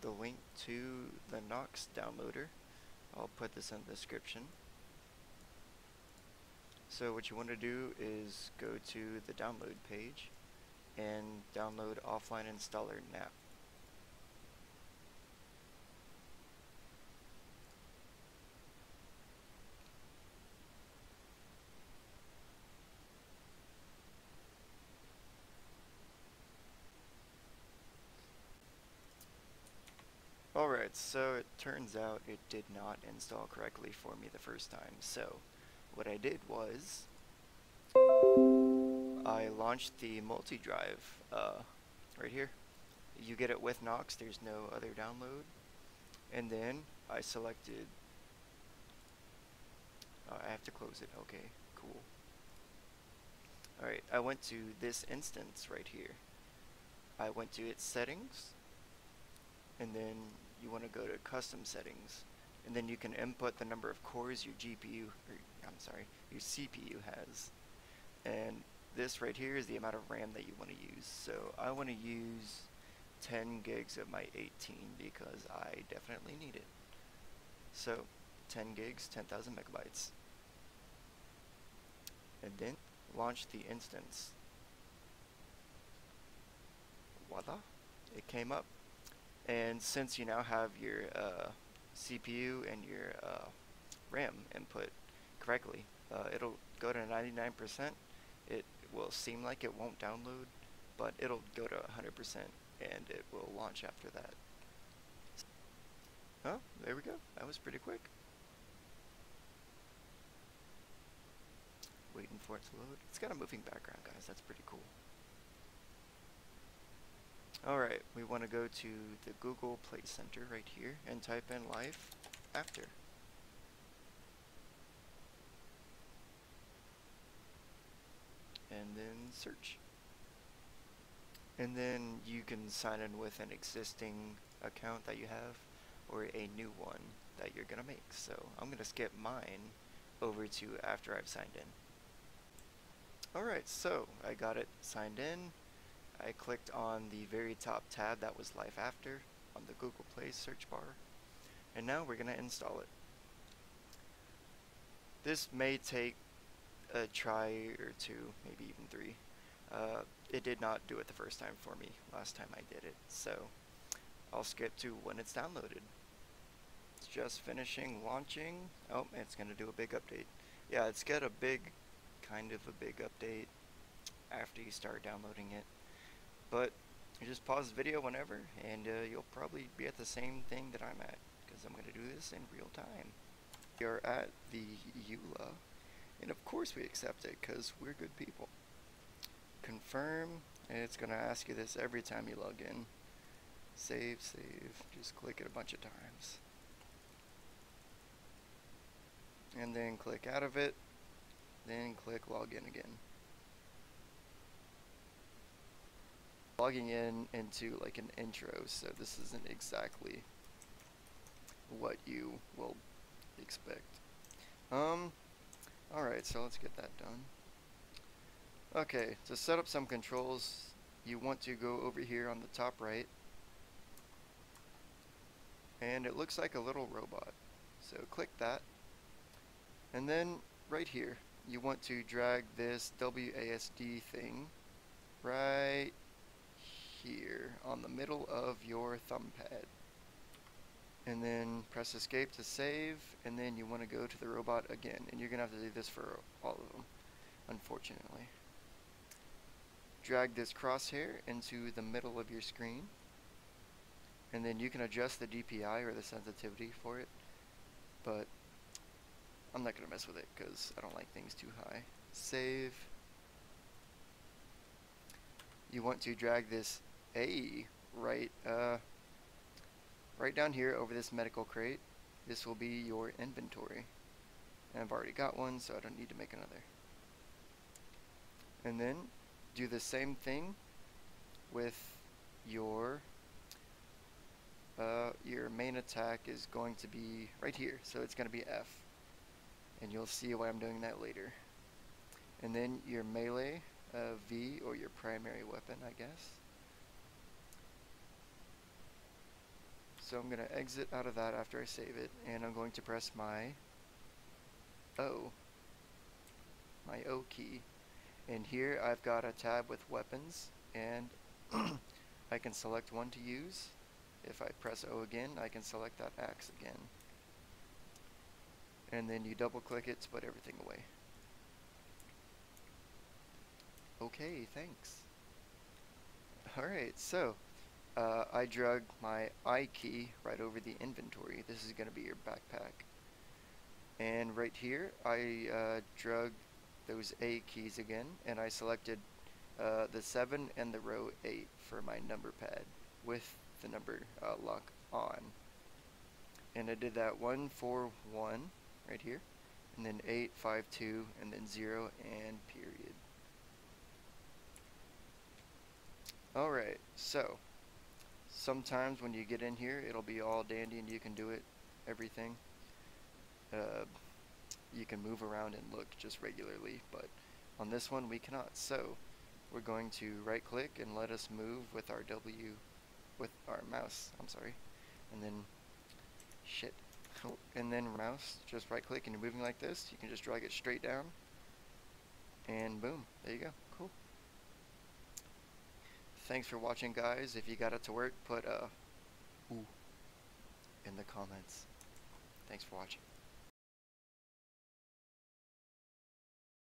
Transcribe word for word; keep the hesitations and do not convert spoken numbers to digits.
the link to the Nox downloader. I'll put this in the description. So what you want to do is go to the download page and download offline installer now. Alright, so it turns out it did not install correctly for me the first time. So what I did was I launched the multi-drive uh, right here. You get it with Nox, there's no other download. And then I selected, uh, I have to close it, okay, cool. Alright, I went to this instance right here. I went to its settings, and then you want to go to custom settings, and then you can input the number of cores your G P U, or I'm sorry, your C P U has. And this right here is the amount of RAM that you want to use. So I want to use ten gigs of my eighteen because I definitely need it. So ten gigs, ten thousand megabytes. And then launch the instance. Voila, it came up. And since you now have your uh, C P U and your uh, RAM input correctly, uh, it'll go to ninety-nine percent. It will seem like it won't download, but it'll go to one hundred percent and it will launch after that. Oh, there we go. That was pretty quick. Waiting for it to load. It's got a moving background, guys. That's pretty cool. Alright, we want to go to the Google Play Center right here and type in Life After. And then search. And then you can sign in with an existing account that you have or a new one that you're going to make. So I'm going to skip mine over to after I've signed in. Alright, so I got it signed in. I clicked on the very top tab that was Life After on the Google Play search bar, and now we're going to install it. This may take a try or two, maybe even three. Uh, it did not do it the first time for me, last time I did it, so I'll skip to when it's downloaded. It's just finishing launching. Oh, it's going to do a big update. Yeah, it's got a big, kind of a big update after you start downloading it. But you just pause the video whenever, and uh, you'll probably be at the same thing that I'm at, because I'm going to do this in real time. We are at the EULA, and of course we accept it, because we're good people. Confirm, and it's going to ask you this every time you log in. Save, save, just click it a bunch of times. And then click out of it, then click log in again. Logging in into like an intro, so this isn't exactly what you will expect. Um, alright, so let's get that done. Okay, to set up some controls, you want to go over here on the top right, and it looks like a little robot, so click that, and then right here, you want to drag this W A S D thing right here on the middle of your thumb pad, and then press escape to save, and then you want to go to the robot again, and you're gonna have to do this for all of them, unfortunately. Drag this crosshair into the middle of your screen, and then you can adjust the D P I or the sensitivity for it, but I'm not gonna mess with it because I don't like things too high. Save. You want to drag this A right uh, right down here over this medical crate. This will be your inventory, and I've already got one, so I don't need to make another. And then do the same thing with your uh, your main attack is going to be right here, so it's going to be F, and you'll see why I'm doing that later. And then your melee Uh, V, or your primary weapon, I guess. So I'm going to exit out of that after I save it, and I'm going to press my O, my O key. And here I've got a tab with weapons, and I can select one to use. If I press O again, I can select that axe again. And then you double click it to put everything away. Okay, thanks. Alright, so uh, I drug my I key right over the inventory. This is going to be your backpack. And right here, I uh, drug those A keys again, and I selected uh, the seven and the row eight for my number pad with the number uh, lock on. And I did that one four one right here, and then eight five two, and then zero and period. Alright, so sometimes when you get in here, it'll be all dandy and you can do it, everything. Uh, you can move around and look just regularly, but on this one we cannot. So we're going to right click and let us move with our W, with our mouse, I'm sorry, and then shit. And then mouse, just right click and you're moving like this. You can just drag it straight down and boom, there you go. Cool. Thanks for watching, guys. If you got it to work, put a ooh in the comments. Thanks for watching.